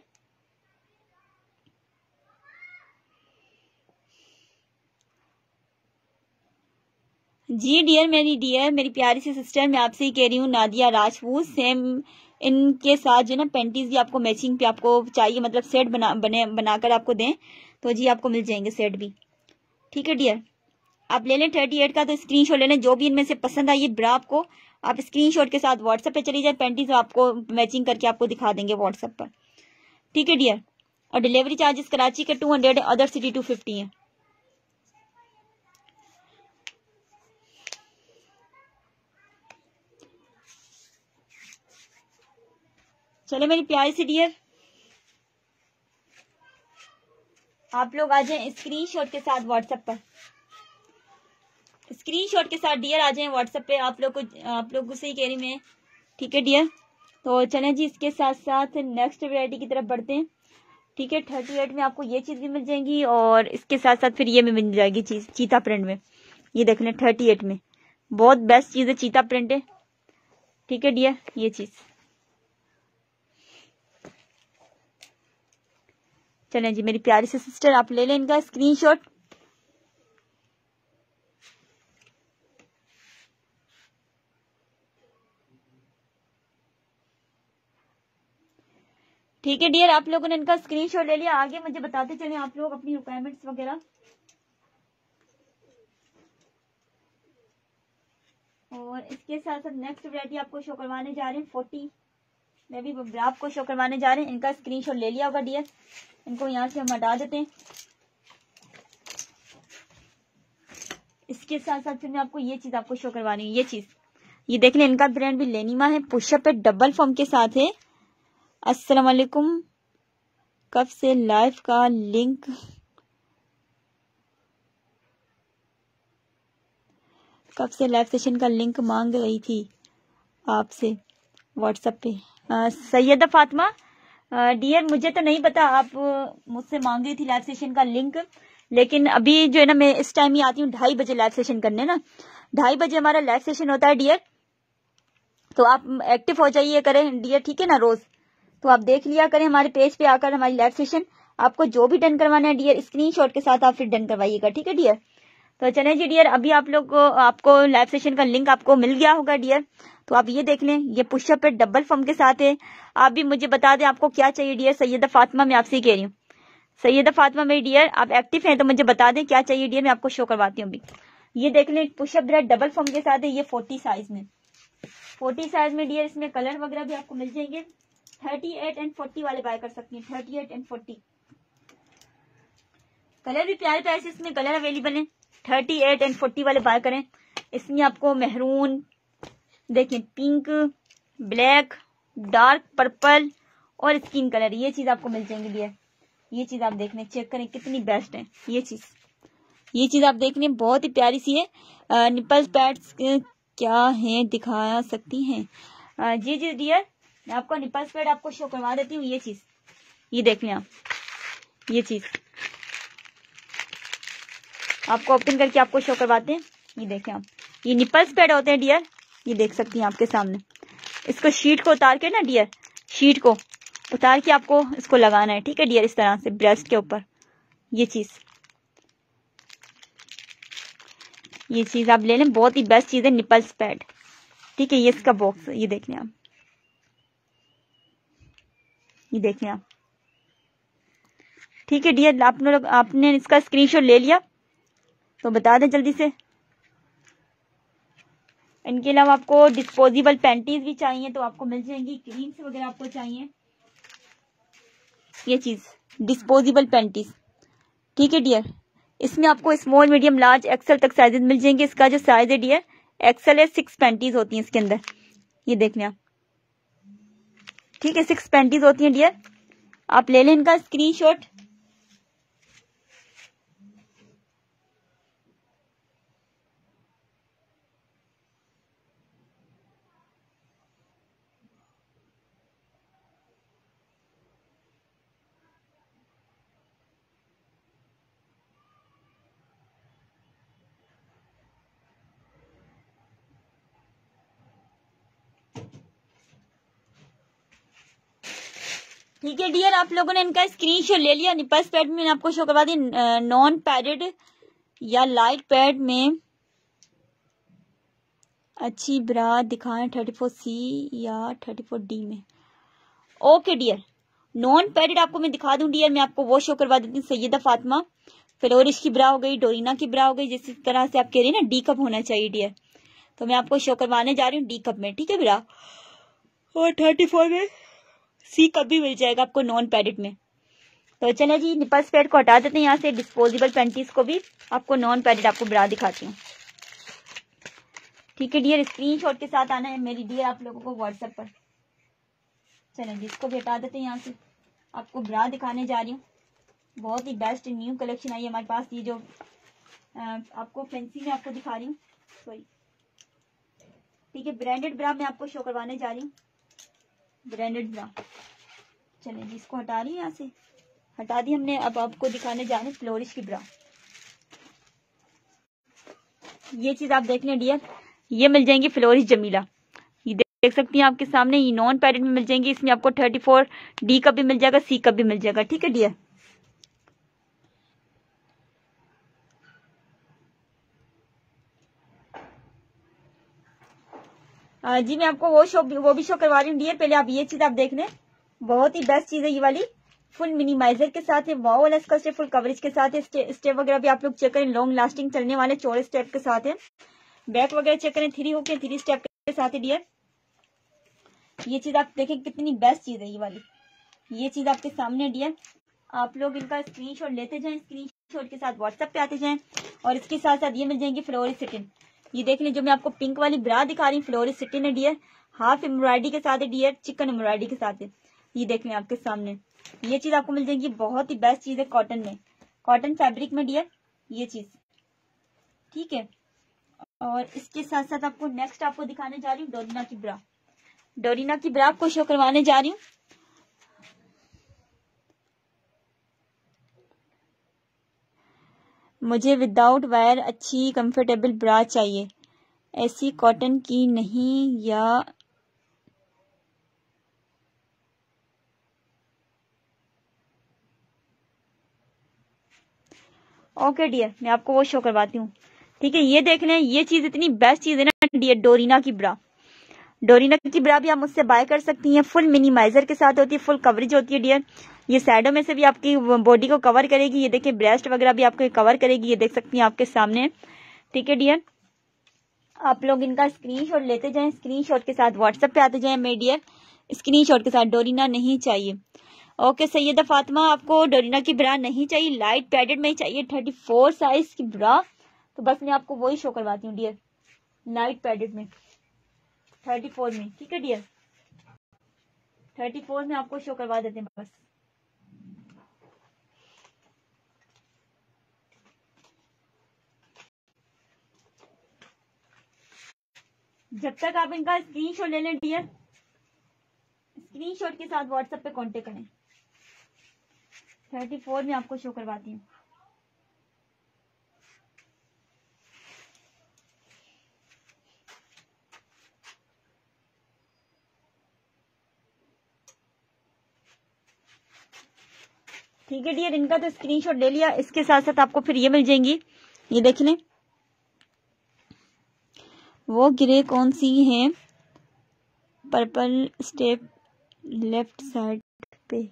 जी डियर, मेरी डियर, मेरी प्यारी सी सिस्टर, मैं आपसे ही कह रही हूँ नादिया राजपूत। सेम इनके साथ जो ना पेंटीज भी आपको मैचिंग पे आपको चाहिए, मतलब सेट बनाकर आपको दें तो जी आपको मिल जाएंगे सेट भी, ठीक है डियर। आप ले लें 38 का, तो स्क्रीनशॉट ले लें जो भी इनमें से पसंद आई ये ब्रा आपको। आप स्क्रीनशॉट के साथ व्हाट्सएप पे चली जाए, पेंटीज आपको मैचिंग करके आपको दिखा देंगे व्हाट्सएप पर, ठीक है डियर। और डिलीवरी चार्जेस कराची के 200, अदर सिटी 250 है। चले मेरी प्यारी सी डियर आप लोग आ जाएं स्क्रीनशॉट के साथ व्हाट्सएप पर, स्क्रीनशॉट के साथ डियर आ जाएं व्हाट्सएप पे। आप लोग से ही कह रही मैं, ठीक है डियर। तो चलें जी, इसके साथ साथ नेक्स्ट वैरायटी की तरफ बढ़ते हैं, ठीक है। 38 में आपको ये चीज़ भी मिल जाएगी और इसके साथ साथ फिर ये भी मिल जाएगी चीज़ चीता प्रिंट में। ये देख लें 38 में बहुत बेस्ट चीज़ है, चीता प्रिंट है, ठीक है डियर। ये चीज़ चलें जी मेरी प्यारी सी सिस्टर आप ले लें इनका स्क्रीनशॉट। ठीक है डियर, आप लोगों ने इनका स्क्रीनशॉट ले लिया। आगे मुझे बताते चलें आप लोग अपनी रिक्वायरमेंट्स वगैरह। और इसके साथ साथ नेक्स्ट वैरायटी आपको शो करवाने जा रहे हैं 40 में भी आपको शो करवाने जा रहे हैं। इनका स्क्रीनशॉट ले लिया होगा डियर, इनको यहाँ से हम हटा देते हैं। इसके साथ साथ फिर मैं आपको ये चीज आपको शो करवानी है। ये चीज ये देख लें, इनका ब्रांड भी लेनिमा है, पुशअप है, डबल फॉर्म के साथ है। अस्सलाम वालेकुम, कब से लाइव का लिंक कब से लाइव सेशन का लिंक मांग रही थी आपसे व्हाट्सएप पे। सैयदा फातिमा डियर, मुझे तो नहीं पता आप मुझसे मांग रही थी लाइव सेशन का लिंक, लेकिन अभी जो है ना मैं इस टाइम ही आती हूँ 2:30 बजे लाइव सेशन करने ना। 2:30 बजे हमारा लाइव सेशन होता है डियर, तो आप एक्टिव हो जाइए करें डियर, ठीक है ना। रोज तो आप देख लिया करें हमारे पेज पे आकर हमारी लाइव सेशन। आपको जो भी डन करवाना है डियर स्क्रीनशॉट के साथ आप फिर डन करवाइएगा, ठीक है डियर। तो चलें जी डियर, अभी आप लोग आपको लाइव सेशन का लिंक आपको मिल गया होगा डियर, तो आप ये देख लें। ये पुशअप है, डबल फॉर्म के साथ है। आप भी मुझे बता दें आपको क्या चाहिए डियर। सैयदा फातिमा मैं आपसे ही कह रही हूँ, सैयदा फातिमा मेरी डियर आप एक्टिव हैं तो मुझे बता दें क्या चाहिए डियर, मैं आपको शो करवाती हूँ अभी। ये देख लें पुशअप ब्रेड डबल फॉर्म के साथ है, ये 40 साइज में डियर। इसमें कलर वगैरह भी आपको मिल जाएंगे। 38 और 40 वाले बाय कर सकती हैं, 38 और 40। कलर भी प्यारे प्यारे से इसमें कलर अवेलेबल है। 38 और 40 वाले बाय करें। इसमें आपको मेहरून देखिए, पिंक, ब्लैक, डार्क पर्पल और स्किन कलर, ये चीज आपको मिल जाएंगी डियर। ये चीज आप देख लें, चेक करें कितनी बेस्ट है ये चीज आप देख लें, बहुत ही प्यारी सी है। निपल पैड्स क्या है दिखा सकती हैं? जी जी डियर, मैं आपको निपल पैड आपको शो करवा देती हूँ। ये चीज ये देख लें आप, ये चीज आपको ओपन करके आपको शो करवाते हैं। ये देखें आप, ये निपल्स पैड होते हैं डियर, ये देख सकती हैं आपके सामने। इसको शीट को उतार के ना डियर, शीट को उतार के आपको इसको लगाना है, ठीक है डियर। इस तरह से ब्रेस्ट के ऊपर ये चीज आप ले लें, बहुत ही बेस्ट चीज है निपल्स पैड, ठीक है। ये इसका बॉक्स है, ये देख लें आप, ये देख लें आप, ठीक है डियर। आपने इसका स्क्रीनशॉट ले लिया तो बता दें जल्दी से। इनके अलावा आपको डिस्पोजेबल पैंटीज भी चाहिए तो आपको मिल जाएंगी। क्रीम्स वगैरह आपको चाहिए, ये चीज डिस्पोजेबल पैंटीज, ठीक है डियर। इसमें आपको स्मॉल मीडियम लार्ज एक्सेल तक साइजेज मिल जाएंगे। इसका जो साइज है डियर एक्सेल है, 6 पैंटीज होती हैं इसके अंदर, ये देख लें आप, ठीक है 6 पैंटीज होती हैं डियर। आप ले लें इनका स्क्रीनशॉट। ठीक है डियर, आप लोगों ने इनका स्क्रीनशॉट ले लिया। निपल्स पैड में आपको शो करवा दी, नॉन पैडेड या लाइट पैड में अच्छी ब्रा दिखाएं 34C या 34D में। ओके डियर, नॉन पैडेड आपको मैं दिखा दूं डियर, मैं आपको वो शो करवा देती हूँ। सैयदा फातिमा फ्लोरिश की ब्रा हो गई, डोरिना की ब्रा हो गई। जिस तरह से आप कह रही है ना डी कप होना चाहिए डियर, तो मैं आपको शो करवाने जा रही हूँ डी कप में, ठीक है ब्रा, और 34 में सी कप भी मिल जाएगा आपको नॉन पैडेड में। तो चले जी निपल्स पैड को हटा देते हैं यहाँ से, डिस्पोजेबल पैंटीज को भी आपको नॉन पैडेड आपको ब्रा दिखाती हूँ, ठीक है डियर। स्क्रीनशॉट के साथ आना है मेरी डियर आप लोगों को व्हाट्सएप पर। चले जी इसको भी हटा देते हैं यहाँ से, आपको ब्रा दिखाने जा रही हूँ। बहुत ही बेस्ट न्यू कलेक्शन आई है हमारे पास, ये जो आपको फैंसी में आपको दिखा रही हूँ, सॉरी ठीक है ब्रांडेड ब्रा मैं आपको शो करवाने जा रही हूँ, ब्रांडेड ब्रा। चले जी इसको हटा रही है यहाँ से, हटा दी हमने। अब आपको दिखाने जा रहे हैं फ्लोरिश की ब्रा। ये चीज आप देख लें डियर, ये मिल जाएंगी फ्लोरिश जमीला, ये देख सकती हैं आपके सामने। ये नॉन पैडेड में मिल जाएंगी, इसमें आपको 34D का भी मिल जाएगा, सी का भी मिल जाएगा, ठीक है डियर। जी मैं आपको वो भी शो करवा रही हूँ डियर। पहले आप ये चीज आप देख लें, बहुत ही बेस्ट चीज है ये वाली, फुल मिनिमाइजर के साथ है, वाओ वाला इसका फुल कवरेज के साथ है। स्टेप वगैरह भी आप लोग चेक करें, लॉन्ग लास्टिंग चलने वाले चौड़े स्टेप के साथ है। बैक वगैरह चेक करें, 3 स्टेप के साथ है डियर। ये चीज आप देखें कितनी बेस्ट चीज है ये वाली, ये चीज आपके सामने डियर। आप लोग इनका स्क्रीनशॉट लेते जाएं, स्क्रीनशॉट के साथ व्हाट्सएप पे आते जाएं। और इसके साथ साथ ये मिल जाएंगी फ्लोरिस्टिन, ये देख लें जो मैं आपको पिंक वाली ब्रा दिखा रही हूँ, फ्लोरिस्टिन है डियर, हाफ एम्ब्रॉयडरी के साथ है डियर, चिकन एम्ब्रॉयडरी के साथ है, ये देख लें आपके सामने। ये चीज आपको मिल जाएगी, बहुत ही बेस्ट चीज है कॉटन में, कॉटन फैब्रिक में डियर ये चीज, ठीक है। और इसके साथ साथ आपको नेक्स्ट आपको दिखाने जा रही हूँ डोरिना की ब्रा, डोरिना की ब्रा आपको शो करवाने जा रही हूँ। मुझे विदाउट वायर अच्छी कंफर्टेबल ब्रा चाहिए, ऐसी कॉटन की नहीं या ओके डियर, मैं आपको वो शो करवाती हूँ, ठीक है। ये देख लें, ये चीज इतनी बेस्ट चीज है ना डियर, डोरिना की ब्रा। डोरिना की ब्रा भी आप मुझसे बाय कर सकती हैं, फुल मिनिमाइजर के साथ होती है, फुल कवरेज होती है डियर। ये साइडों में से भी आपकी बॉडी को कवर करेगी, ये देखिए ब्रेस्ट वगैरह भी आपको कवर करेगी, ये देख सकती हैं आपके सामने, ठीक है डियर। आप लोग इनका स्क्रीनशॉट लेते जाएं, स्क्रीनशॉट के साथ व्हाट्सएप पे आते जाएं मेरे डियर, स्क्रीनशॉट के साथ। डोरिना नहीं चाहिए, ओके सैयदा फातिमा, आपको डोरिना की ब्रा नहीं चाहिए, लाइट पैडेड में चाहिए 34 साइज की ब्रा। तो बस मैं आपको वही शो करवाती हूँ डियर, लाइट पैडेड में 34 में, ठीक है डियर, 34 में आपको शो करवा देते हैं बस। जब तक आप इनका स्क्रीनशॉट ले लें डियर, स्क्रीनशॉट के साथ व्हाट्सएप पे कांटेक्ट करें। 34 में आपको शो करवाती हूँ। ठीक है डियर, इनका तो स्क्रीनशॉट ले लिया। इसके साथ साथ आपको फिर ये मिल जाएंगी, ये देख लें, वो ग्रे कौन सी है, पर्पल स्टेप लेफ्ट साइड पे,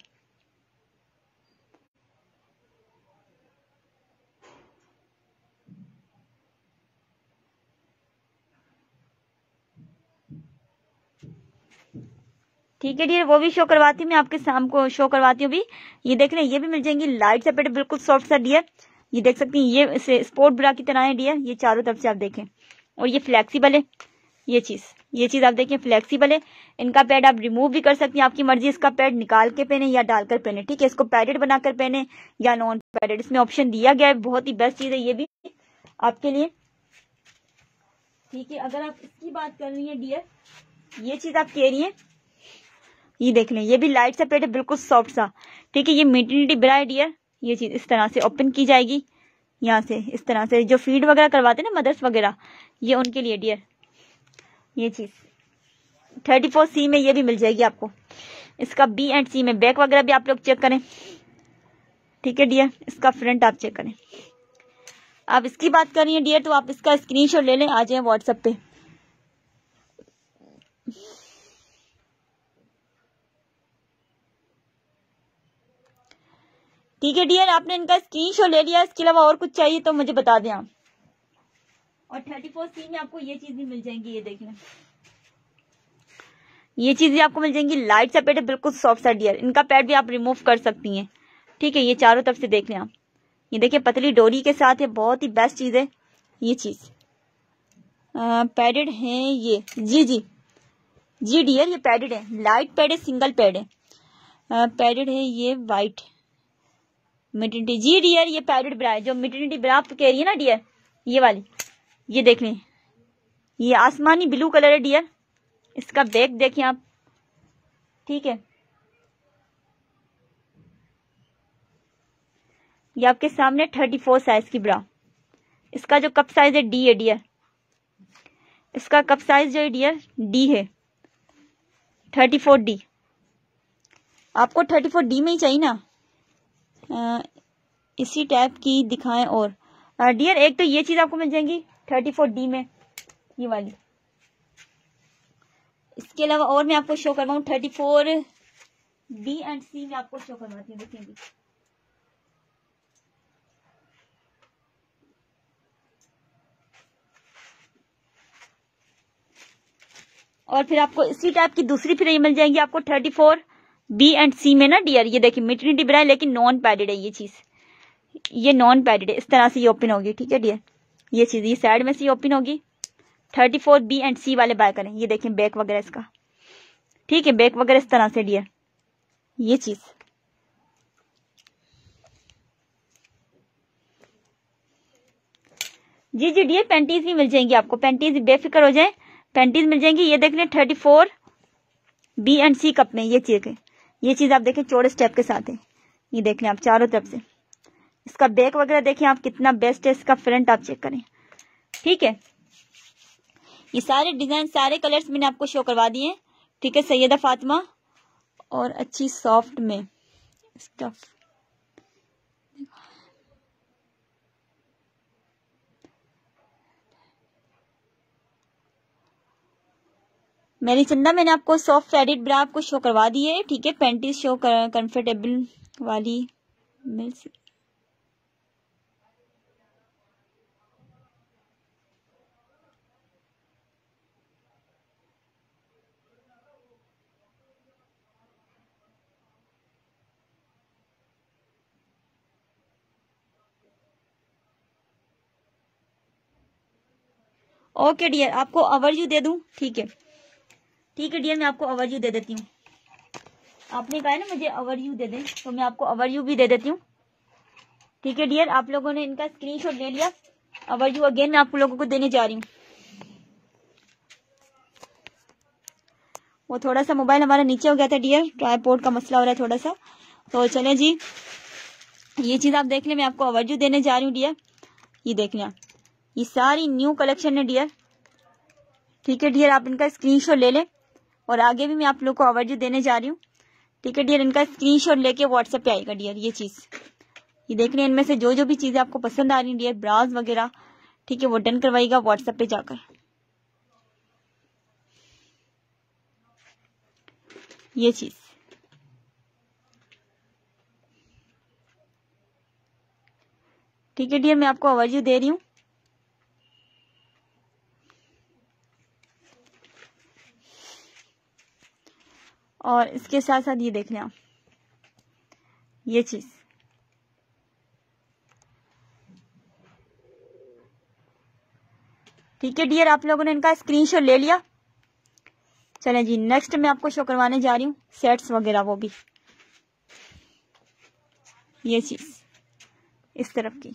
ठीक है डियर। वो भी शो करवाती हूँ मैं आपके शाम को, शो करवाती हूँ भी। ये देख लें, ये भी मिल जाएंगी लाइट सा पेड, बिल्कुल सॉफ्ट सा डियर, ये देख सकती हैं, ये स्पोर्ट ब्रा की तरह है डियर, ये चारों तरफ से आप देखें, और ये फ्लेक्सीबल है ये चीज़ आप देखें फ्लेक्सीबल है। इनका पैड आप रिमूव भी कर सकती हैं, आपकी मर्जी, इसका पैड निकाल के पहने या डालकर पहने, ठीक है, इसको पैडेड बनाकर पहने या नॉन पैडेड, इसमें ऑप्शन दिया गया है, बहुत ही बेस्ट चीज़ है ये भी आपके लिए, ठीक है। अगर आप इसकी बात कर रही हैं डियर, ये चीज़ आप कह रही हैं, ये देख लें, ये भी लाइट सा पैड है, बिल्कुल सॉफ्ट सा, ठीक है, ये मेटर्निटी ब्रा है डियर। ये चीज़ इस तरह से ओपन की जाएगी, यहाँ से इस तरह से, जो फीड वगैरह करवाते हैं ना मदर्स वगैरह, ये उनके लिए डियर। ये चीज़ 34C में ये भी मिल जाएगी आपको, इसका B&C में बैक वगैरह भी आप लोग चेक करें, ठीक है डियर, इसका फ्रंट आप चेक करें। आप इसकी बात कर रही हैं डियर, तो आप इसका स्क्रीनशॉट ले लें, आ जाए व्हाट्सएप पे। ठीक है डियर, आपने इनका स्क्रीनशॉट ले लिया, इसके अलावा और कुछ चाहिए तो मुझे बता दें आप। और 34C में आपको ये चीज भी मिल जाएंगी, ये देख लें, ये चीजें आपको मिल जाएंगी, लाइट सा पैड है, बिल्कुल सॉफ्ट सा डियर। इनका पैड भी आप रिमूव कर सकती हैं, ठीक है, ये चारों तरफ से देख लें आप, ये देखिए पतली डोरी के साथ है, बहुत ही बेस्ट चीज है ये चीज। पैडेड है ये, जी जी जी डियर, ये पैडेड है, लाइट पैड है, सिंगल पैड है, पैडेड है ये, वाइट मेटर्निटी, जी डियर, ये पैडेड ब्रा है, जो मेटर्निटी ब्रा आप कह रही है ना डियर, ये वाली, ये देख लें, ये आसमानी ब्लू कलर है डियर, इसका बैक देखें आप, ठीक है, ये आपके सामने 34 साइज की ब्रा, इसका जो कप साइज है डी है डियर, इसका कप साइज जो है डियर डी है, 34D, आपको 34D में ही चाहिए ना, इसी टाइप की दिखाएं। और डियर एक तो ये चीज आपको मिल जाएंगी 34D में, ये वाली, इसके अलावा और मैं आपको शो करवाऊँ 34B&C में आपको शो करवाती हूँ, देखेंगे और फिर आपको इसी टाइप की दूसरी फिर ये मिल जाएंगी आपको 34B&C में ना डियर। ये देखिए मेटर्निटी ब्रा है लेकिन नॉन पैडेड है ये चीज, ये नॉन पैडेड है, इस तरह से ये ओपन होगी, ठीक है डियर, ये चीज ये साइड में से ये ओपन होगी। 34B&C वाले बाय करें, ये देखें बैक वगैरह इसका, ठीक है, बैक वगैरह इस तरह से डियर, ये चीज। जी जी डियर, पैंटीज भी मिल जाएंगी आपको, पैंटीज बेफिक्र हो जाए, पैंटीज मिल जाएंगी, ये देख लें 34B&C कप में, ये चीज है, ये चीज आप देखें चौड़े स्टेप के साथ है, ये देख लें आप चारों तरफ से, इसका बैक वगैरह देखें आप कितना बेस्ट है, इसका फ्रंट आप चेक करें, ठीक है। ये सारे डिजाइन सारे कलर्स मैंने आपको शो करवा दिए, ठीक है, सैयदा फातिमा, और अच्छी सॉफ्ट में स्टफ, मेरी चंदा, मैंने आपको सॉफ्ट फैडेड ब्रा आपको शो करवा दिए, ठीक है, पैंटीज शो कंफर्टेबल वाली मिल सकती। ओके डियर, आपको ओवरव्यू दे दूं, ठीक है, ठीक है डियर, मैं आपको ओवरव्यू दे देती हूँ, आपने कहा है ना मुझे ओवरव्यू दे दें, तो मैं आपको ओवरव्यू भी दे देती हूँ, ठीक है डियर। आप लोगों ने इनका स्क्रीनशॉट ले लिया, ओवरव्यू अगेन मैं आप लोगों को देने जा रही हूँ। वो थोड़ा सा मोबाइल हमारा नीचे हो गया था डियर, ट्राईपोर्ट का मसला हो रहा है थोड़ा सा, तो चले जी, ये चीज़ आप देख लें, मैं आपको ओवरव्यू देने जा रही हूँ डियर, ये देख लें, ये सारी न्यू कलेक्शन है डियर, ठीक है डियर, आप इनका स्क्रीनशॉट ले लें, और आगे भी मैं आप लोगों को ओवरव्यू देने जा रही हूँ, ठीक है डियर, इनका स्क्रीनशॉट लेके व्हाट्सएप पे आएगा डियर। ये चीज़ ये देख रहे हैं, इनमें से जो जो भी चीज़ें आपको पसंद आ रही हैं डियर, ब्राज वगैरह, ठीक है, वो डन करवाइएगा व्हाट्सएप पे जाकर। ये चीज़ ठीक है डियर, मैं आपको ओवरव्यू दे रही हूँ। और इसके साथ साथ ये देख लें आप, ये चीज ठीक है डियर, आप लोगों ने इनका स्क्रीनशॉट ले लिया। चलें जी, नेक्स्ट मैं आपको शो करवाने जा रही हूँ सेट्स वगैरह, वो भी ये चीज इस तरफ की।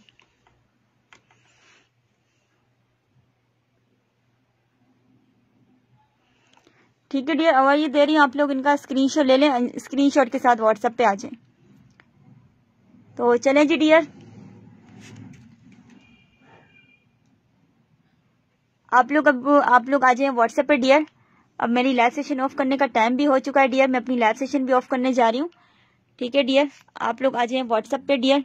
ठीक है डियर, और ये दे रही हूँ, आप लोग इनका स्क्रीनशॉट ले लें, स्क्रीनशॉट के साथ व्हाट्सएप पे आ जाएं। तो चलें जी डियर, आप लोग आ जाएं व्हाट्सएप पे डियर। अब मेरी लाइव सेशन ऑफ करने का टाइम भी हो चुका है डियर, मैं अपनी लाइव सेशन भी ऑफ करने जा रही हूँ। ठीक है डियर, आप लोग आ जाएं व्हाट्सएप पे डियर।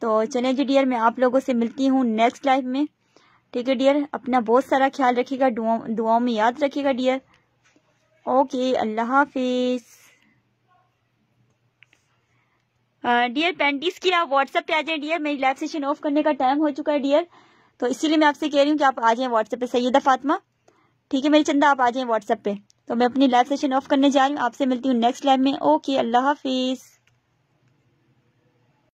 तो चलें जी डियर, मैं आप लोगों से मिलती हूँ नेक्स्ट लाइव में। ठीक है डियर, अपना बहुत सारा ख्याल रखिएगा, दुआओं में याद रखिएगा डियर। ओके, अल्लाह हाफिज। डियर पेंटिस की आप व्हाट्सएप पे आ जाएं डियर, मेरी लाइव सेशन ऑफ करने का टाइम हो चुका है डियर, तो इसीलिए मैं आपसे कह रही हूँ कि आप आ जाएं व्हाट्सएप पे। सैयदा फातिमा, ठीक है मेरी चंदा, आप आ जाएं व्हाट्सएप पे। तो मैं अपनी लाइव सेशन ऑफ करने जा रही हूँ, आपसे मिलती हूँ नेक्स्ट लाइव में। ओके, अल्लाह हाफिज।